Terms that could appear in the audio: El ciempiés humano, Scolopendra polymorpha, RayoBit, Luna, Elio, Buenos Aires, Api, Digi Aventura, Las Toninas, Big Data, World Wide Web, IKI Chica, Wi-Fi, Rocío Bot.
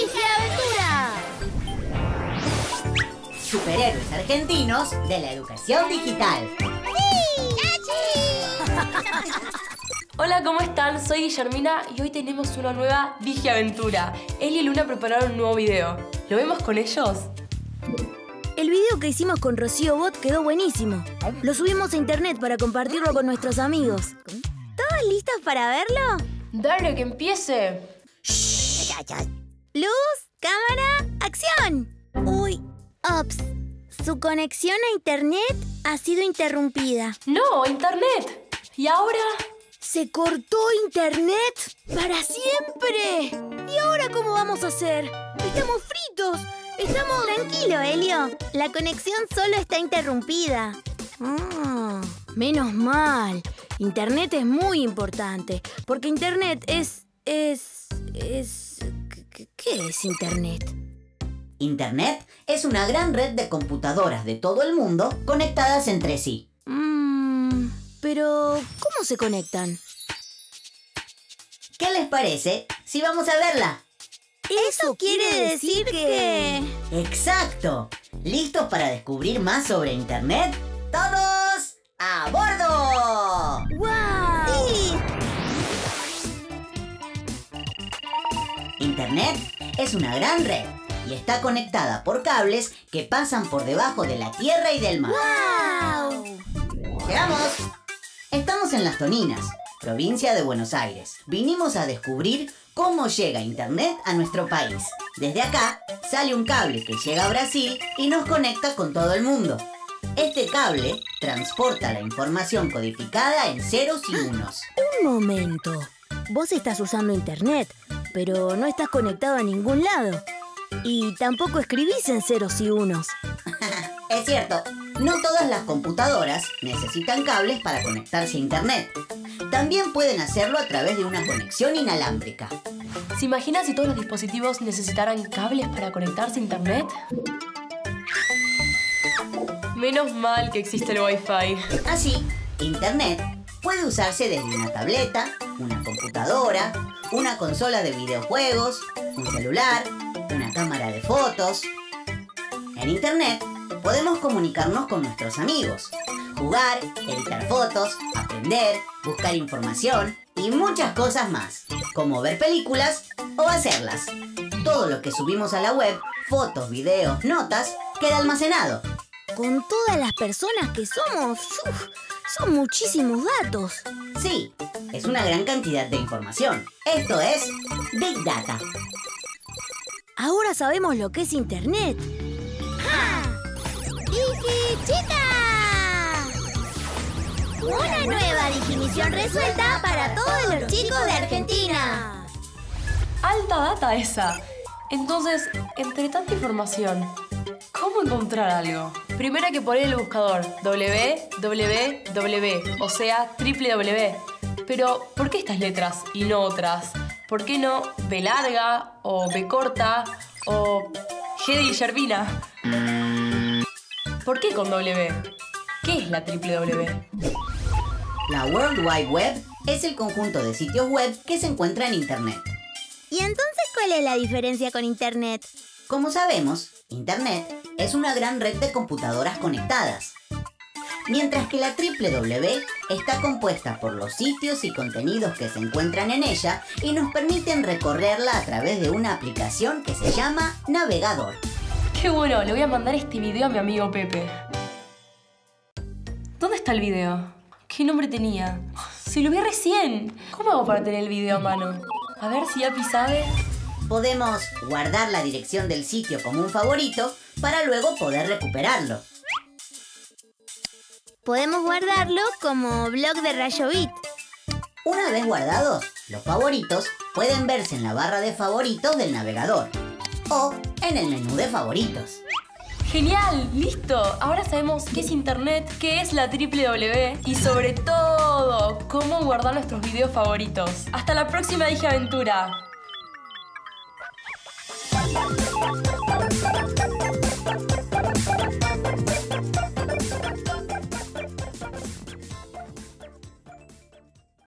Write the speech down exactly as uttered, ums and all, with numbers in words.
Digi Aventura. Superhéroes argentinos de la educación digital. ¡Sí! Hola, ¿cómo están? Soy Guillermina y hoy tenemos una nueva Digi Aventura. Elio y Luna prepararon un nuevo video. ¿Lo vemos con ellos? El video que hicimos con Rocío Bot quedó buenísimo. Lo subimos a internet para compartirlo con nuestros amigos. ¿Todos listos para verlo? ¡Dale, que empiece! Shh. ¡Luz, cámara, acción! Uy, ops. Su conexión a internet ha sido interrumpida. ¡No, internet! ¿Y ahora? ¡Se cortó internet para siempre! ¿Y ahora cómo vamos a hacer? ¡Estamos fritos! Estamos... Tranquilo, Elio. La conexión solo está interrumpida. Ah, menos mal. Internet es muy importante. Porque Internet es... es... es... ¿Qué, qué es Internet? Internet es una gran red de computadoras de todo el mundo conectadas entre sí. Mm, pero... ¿cómo se conectan? ¿Qué les parece si vamos a verla? Eso quiere decir que... ¡Exacto! ¿Listos para descubrir más sobre Internet? ¡Todos a bordo! ¡Wow! ¡Sí! Internet es una gran red y está conectada por cables que pasan por debajo de la tierra y del mar. ¡Wow! ¡Llegamos! Estamos en Las Toninas, provincia de Buenos Aires. Vinimos a descubrir cómo llega Internet a nuestro país. Desde acá sale un cable que llega a Brasil y nos conecta con todo el mundo. Este cable transporta la información codificada en ceros y unos. Un momento. Vos estás usando Internet, pero no estás conectado a ningún lado. Y tampoco escribís en ceros y unos. Es cierto. No todas las computadoras necesitan cables para conectarse a Internet. También pueden hacerlo a través de una conexión inalámbrica. ¿Se imaginan si todos los dispositivos necesitaran cables para conectarse a Internet? Menos mal que existe el Wi-Fi. Así, Internet puede usarse desde una tableta, una computadora, una consola de videojuegos, un celular, una cámara de fotos. En Internet podemos comunicarnos con nuestros amigos, jugar, editar fotos, aprender, buscar información y muchas cosas más, como ver películas o hacerlas. Todo lo que subimos a la web, fotos, videos, notas, queda almacenado. Con todas las personas que somos, uf, son muchísimos datos. Sí, es una gran cantidad de información. Esto es Big Data. Ahora sabemos lo que es Internet. ¡Ja! ¡IKI Chica! Una nueva definición resuelta para todos los chicos de Argentina. Alta data esa. Entonces, entre tanta información, ¿cómo encontrar algo? Primero hay que poner el buscador doble u doble u doble u, o sea, triple W. Pero, ¿por qué estas letras y no otras? ¿Por qué no B larga, o B corta, o G de Guillermina? ¿Por qué con W? ¿Qué es la triple W? La World Wide Web es el conjunto de sitios web que se encuentra en Internet. ¿Y entonces cuál es la diferencia con Internet? Como sabemos, Internet es una gran red de computadoras conectadas, mientras que la triple W está compuesta por los sitios y contenidos que se encuentran en ella y nos permiten recorrerla a través de una aplicación que se llama navegador. ¡Qué bueno! Le voy a mandar este video a mi amigo Pepe. ¿Dónde está el video? ¿Qué nombre tenía? ¡Si lo vi recién! ¿Cómo hago para tener el video a mano? A ver si Api sabe. Podemos guardar la dirección del sitio como un favorito para luego poder recuperarlo. Podemos guardarlo como blog de RayoBit. Una vez guardados, los favoritos pueden verse en la barra de favoritos del navegador o en el menú de favoritos. ¡Genial! ¡Listo! Ahora sabemos qué es Internet, qué es la triple W y sobre todo, cómo guardar nuestros videos favoritos. ¡Hasta la próxima Digi Aventura!